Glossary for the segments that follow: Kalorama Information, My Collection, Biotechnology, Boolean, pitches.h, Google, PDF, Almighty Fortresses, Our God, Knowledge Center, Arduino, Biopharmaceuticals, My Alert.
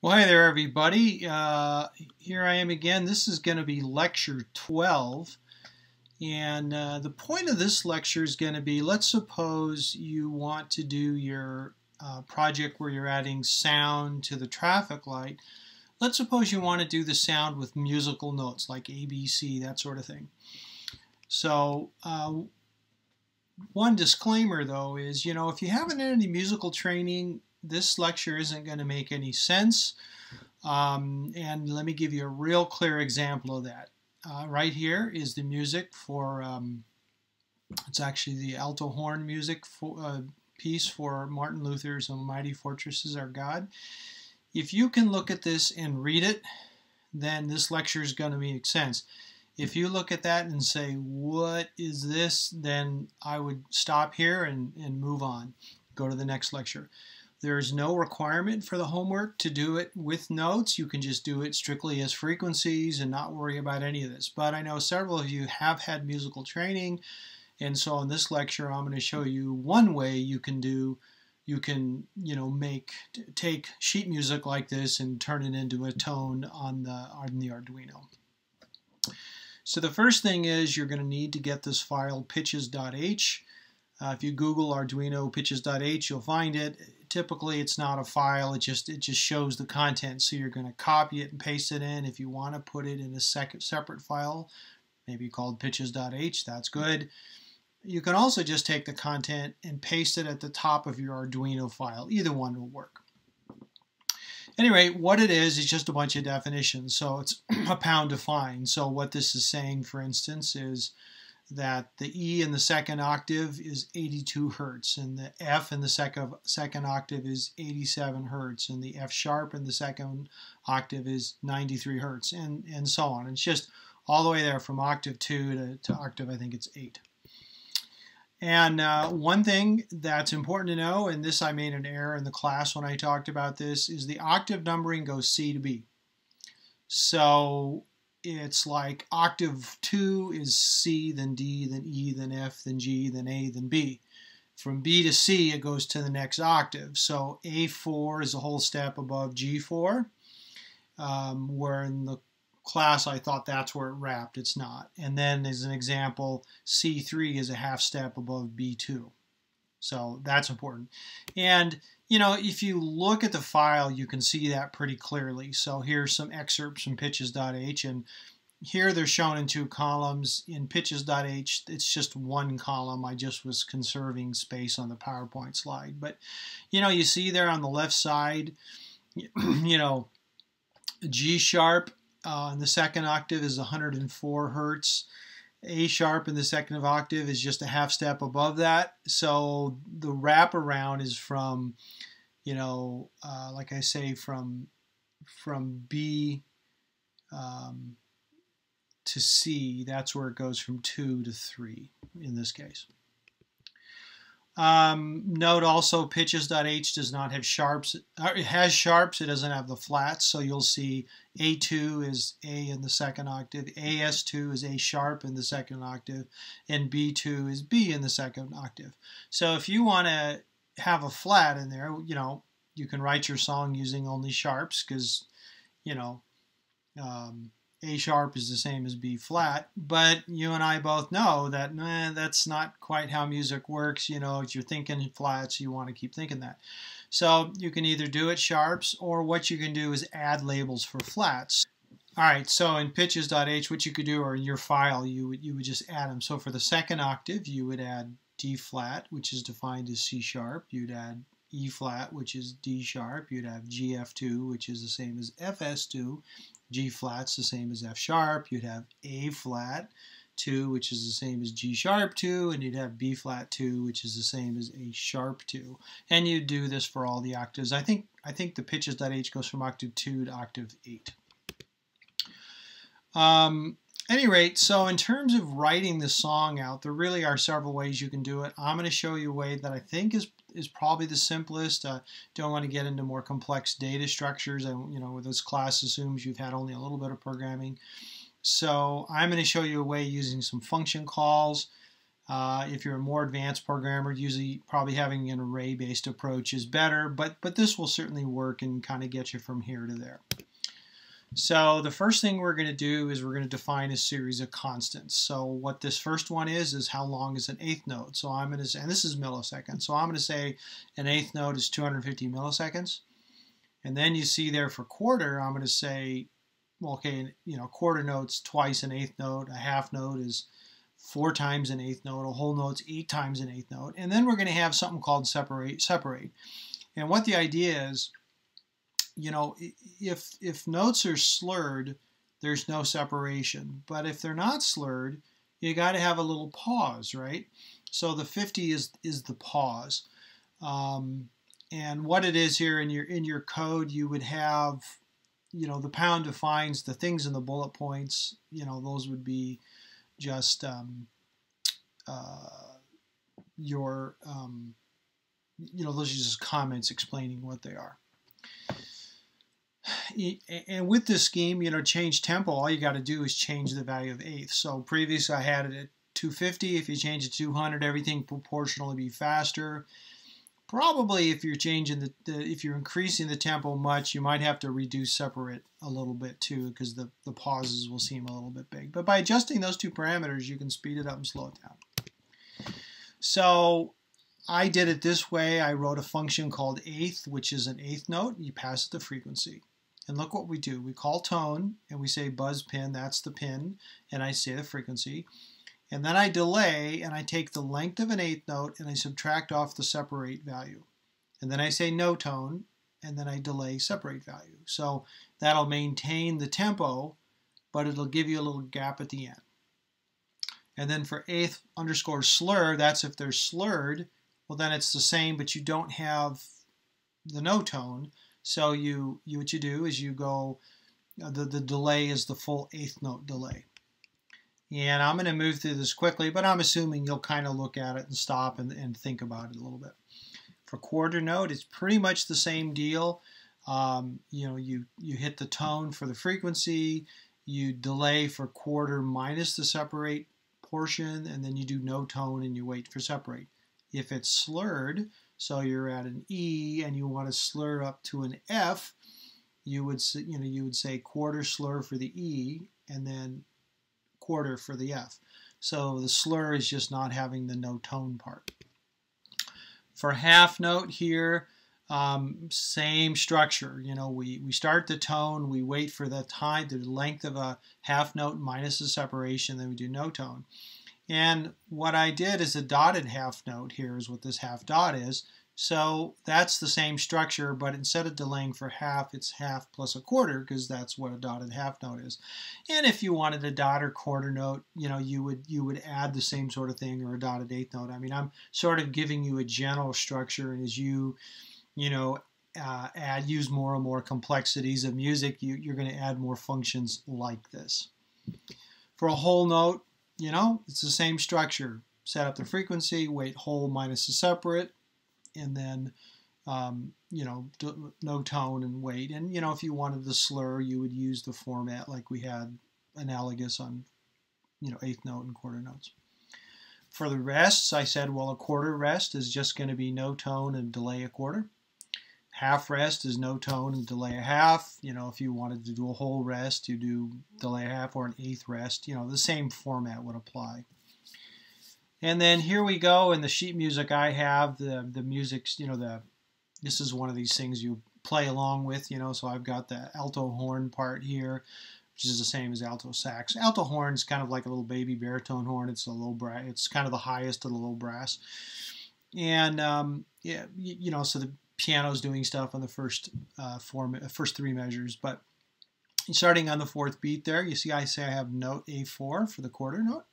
Well, hey there, everybody. Here I am again. This is going to be lecture 12. And the point of this lecture is going to be, let's suppose you want to do your project where you're adding sound to the traffic light. Let's suppose you want to do the sound with musical notes, like A, B, C, that sort of thing. So one disclaimer, though, is, you know, if you haven't had any musical training, this lecture isn't going to make any sense, and let me give you a real clear example of that. Right here is the music for, it's actually the alto horn music for, piece for Martin Luther's Almighty Fortresses, Our God. If you can look at this and read it, then this lecture is going to make sense. If you look at that and say, what is this, then I would stop here and move on, go to the next lecture. There is no requirement for the homework to do it with notes. You can just do it strictly as frequencies and not worry about any of this. But I know several of you have had musical training, and so in this lecture I'm going to show you one way you can do, take sheet music like this and turn it into a tone on the Arduino. So the first thing is you're going to need to get this file pitches.h. If you Google Arduino pitches.h, you'll find it. Typically, it's not a file. It just shows the content. So you're going to copy it and paste it in. If you want to put it in a separate file, maybe called pitches.h, that's good. You can also just take the content and paste it at the top of your Arduino file. Either one will work. Anyway, what it is just a bunch of definitions. So it's a pound define. So what this is saying, for instance, is that the E in the second octave is 82 hertz, and the F in the second octave is 87 hertz, and the F sharp in the second octave is 93 hertz, and so on. It's just all the way there from octave 2 to octave, I think it's 8. And one thing that's important to know, and this I made an error in the class when I talked about this, is the octave numbering goes C to B. So it's like octave 2 is C, then D, then E, then F, then G, then A, then B. From B to C, it goes to the next octave. So A4 is a whole step above G4, where in the class I thought that's where it wrapped. It's not. And then as an example, C3 is a half step above B2. So that's important. And you know, if you look at the file, you can see that pretty clearly. So here's some excerpts from pitches.h, and here they're shown in two columns. In pitches.h, it's just one column. I just was conserving space on the PowerPoint slide. But, you know, you see there on the left side, you know, G sharp in the second octave is 104 hertz. A sharp in the second octave is just a half step above that, so the wraparound is from, you know, like I say, from B to C. That's where it goes from 2 to 3 in this case. Note also pitches.h does not have sharps. It has sharps, it doesn't have the flats, so you'll see A2 is A in the second octave, AS2 is A sharp in the second octave, and B2 is B in the second octave. So if you want to have a flat in there, you know, you can write your song using only sharps because, you know, A sharp is the same as B flat, but you and I both know that that's not quite how music works. You know, if you're thinking flats, you want to keep thinking that. So you can either do it sharps, or what you can do is add labels for flats. All right, so in pitches.h, what you could do, or in your file, you would just add them. So for the second octave, you would add D flat, which is defined as C sharp. You'd add E flat, which is D sharp. You'd have GF2, which is the same as FS2. G flat's the same as F sharp. You'd have A flat 2, which is the same as G sharp 2, and you'd have B flat 2, which is the same as A sharp 2. And you do this for all the octaves. I think the pitches.h goes from octave 2 to octave 8. At any rate, so in terms of writing the song out, there really are several ways you can do it. I'm going to show you a way that I think is probably the simplest. I don't want to get into more complex data structures. You know, this class assumes you've had only a little bit of programming. So I'm going to show you a way using some function calls If you're a more advanced programmer, usually probably having an array-based approach is better, but this will certainly work and kind of get you from here to there. So the first thing we're going to do is we're going to define a series of constants. So what this first one is how long is an eighth note. So I'm going to, and this is milliseconds, so I'm going to say an eighth note is 250 milliseconds. And then you see there for quarter, I'm going to say, well, okay, you know, quarter note's twice an eighth note, a half note is 4 times an eighth note, a whole note's 8 times an eighth note. And then we're going to have something called separate. And what the idea is, you know, if notes are slurred, there's no separation. But if they're not slurred, you got to have a little pause, right? So the 50 is the pause. And what it is here in your code, you would have, you know, the pound defines the things in the bullet points. You know, those would be just your, you know, those are just comments explaining what they are. And with this scheme, you know, change tempo, all you got to do is change the value of eighth. So previously I had it at 250. If you change it to 200, everything proportionally be faster. Probably if you're changing if you're increasing the tempo much, you might have to reduce separate a little bit too, because the pauses will seem a little bit big. But by adjusting those two parameters, you can speed it up and slow it down. So I did it this way. I wrote a function called eighth, which is an eighth note. You pass it the frequency. And look what we do. We call tone, and we say buzz pin, that's the pin, and I say the frequency. And then I delay, and I take the length of an eighth note, and I subtract off the separate value. And then I say no tone, and then I delay separate value. So that'll maintain the tempo, but it'll give you a little gap at the end. And then for eighth underscore slur, that's if they're slurred, well then it's the same, but you don't have the no tone. So what you do is you go, the delay is the full eighth note delay. And I'm going to move through this quickly, but I'm assuming you'll kind of look at it and stop and think about it a little bit. For quarter note, it's pretty much the same deal. You know, you hit the tone for the frequency, you delay for quarter minus the separate portion, and then you do no tone and you wait for separate. If it's slurred, so you're at an E and you want to slur up to an F, you would say quarter slur for the E and then quarter for the F. So the slur is just not having the no tone part. For half note here, same structure. You know, we start the tone, we wait for the time, the length of a half note minus the separation, then we do no tone. And what I did is a dotted half note here is what this half dot is. So that's the same structure, but instead of delaying for half, it's half plus a quarter, because that's what a dotted half note is. And if you wanted a dot or quarter note, you know, you would add the same sort of thing, or a dotted eighth note. I mean, I'm sort of giving you a general structure, and as use more and more complexities of music, you're going to add more functions like this. For a whole note, you know, it's the same structure. Set up the frequency, wait whole minus the separate, and then, you know, no tone and wait. And, you know, if you wanted the slur, you would use the format like we had analogous on, you know, eighth note and quarter notes. For the rests, I said, well, a quarter rest is just going to be no tone and delay a quarter. Half rest is no tone and delay a half. You know, if you wanted to do a whole rest, you do delay a half, or an eighth rest. You know, the same format would apply. And then here we go in the sheet music I have. The music's, you know, this is one of these things you play along with, you know, so I've got the alto horn part here, which is the same as alto sax. Alto horn's kind of like a little baby baritone horn. It's a low brass. It's kind of the highest of the low brass. And, yeah, you know, so the piano's doing stuff on the first three measures, but starting on the fourth beat there, you see I say I have note A4 for the quarter note,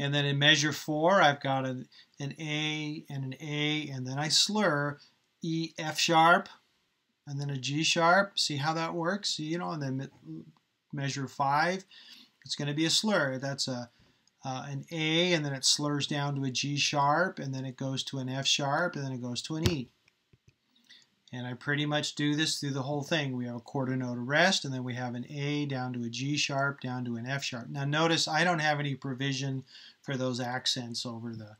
and then in measure 4 I've got an A and an A, and then I slur E, F sharp, and then a G sharp. See how that works? You know, and then measure 5, it's going to be a slur. That's an A, and then it slurs down to a G sharp, and then it goes to an F sharp, and then it goes to an E. And I pretty much do this through the whole thing. We have a quarter note arrest, and then we have an A down to a G sharp, down to an F sharp. Now notice I don't have any provision for those accents over the,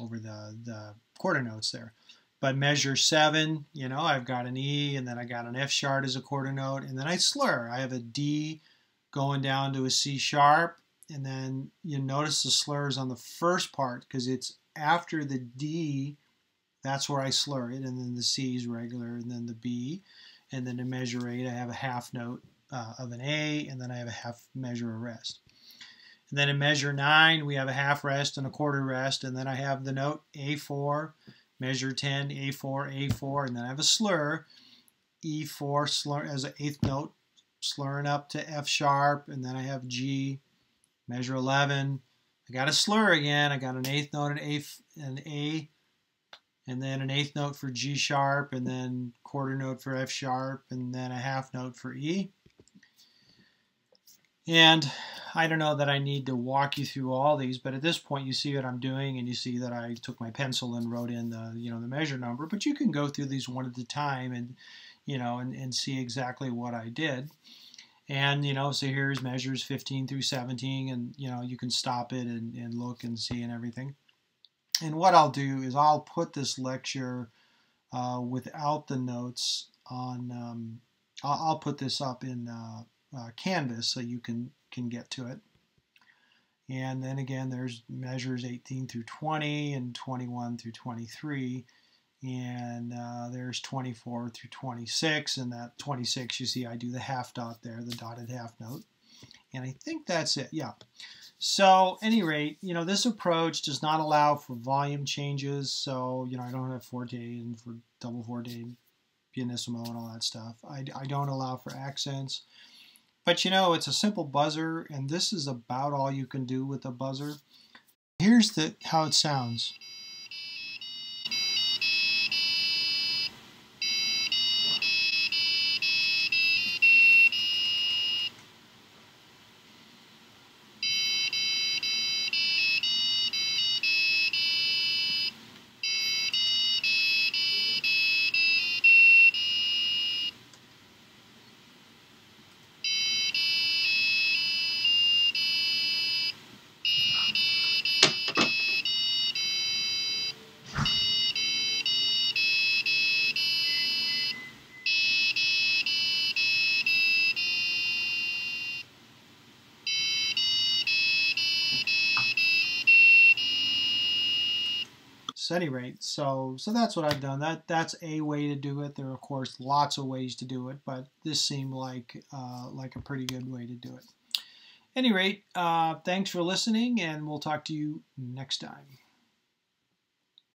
over the quarter notes there. But measure 7, I've got an E, and then I got an F sharp as a quarter note, and then I slur. I have a D going down to a C sharp, and then you notice the slurs on the first part because it's after the D. That's where I slur it, and then the C is regular, and then the B, and then to measure 8, I have a half note of an A, and then I have a half measure arrest. And then in measure 9, we have a half rest and a quarter rest, and then I have the note A4, measure 10, A4, A4, and then I have a slur, E4 slur as an eighth note, slurring up to F sharp, and then I have G, measure 11. I got a slur again. I got an eighth note, an A. And then an eighth note for G sharp, and then quarter note for F sharp, and then a half note for E. And I don't know that I need to walk you through all these, but at this point you see what I'm doing, and you see that I took my pencil and wrote in the the measure number. But you can go through these one at a time, and and see exactly what I did. And so here's measures 15 through 17, and you can stop it and look and see and everything. And what I'll do is I'll put this lecture without the notes on, I'll put this up in Canvas so you can get to it. And then again, there's measures 18 through 20 and 21 through 23. And there's 24 through 26. And that 26, you see I do the half dot there, the dotted half note. And I think that's it, yeah. So, at any rate, this approach does not allow for volume changes. So, I don't have forte and for double forte, pianissimo, and all that stuff. I don't allow for accents. But, it's a simple buzzer, and this is about all you can do with a buzzer. Here's how it sounds. At any rate, so that's what I've done. That's a way to do it. There are of course lots of ways to do it, but this seemed like a pretty good way to do it. At any rate, thanks for listening, and we'll talk to you next time.